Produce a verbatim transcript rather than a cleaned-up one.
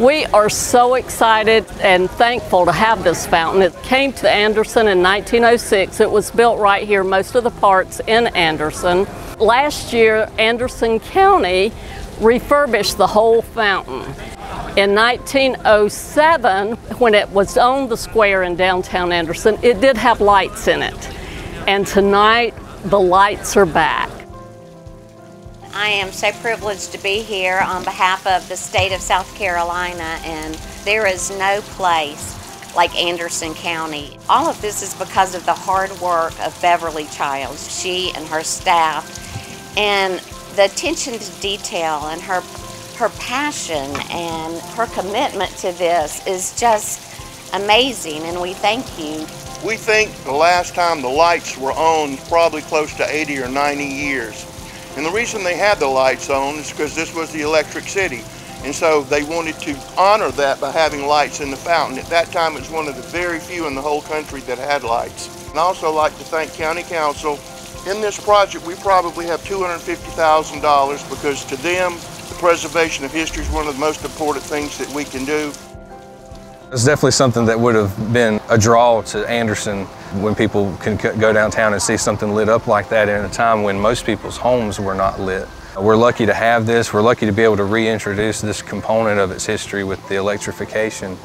We are so excited and thankful to have this fountain. It came to Anderson in nineteen oh six. It was built right here, most of the parts in Anderson. Last year, Anderson County refurbished the whole fountain. In nineteen oh seven, when it was on the square in downtown Anderson, it did have lights in it. And tonight, the lights are back. I am so privileged to be here on behalf of the state of South Carolina, and there is no place like Anderson County. All of this is because of the hard work of Beverly Childs, she and her staff, and the attention to detail and her her passion and her commitment to this is just amazing, and we thank you. We think the last time the lights were on probably close to eighty or ninety years. And the reason they had the lights on is because this was the electric city. And so they wanted to honor that by having lights in the fountain. At that time, it was one of the very few in the whole country that had lights. And I also like to thank County Council. In this project, we probably have two hundred fifty thousand dollars because to them, the preservation of history is one of the most important things that we can do. It's definitely something that would have been a draw to Anderson when people can go downtown and see something lit up like that in a time when most people's homes were not lit. We're lucky to have this. We're lucky to be able to reintroduce this component of its history with the electrification.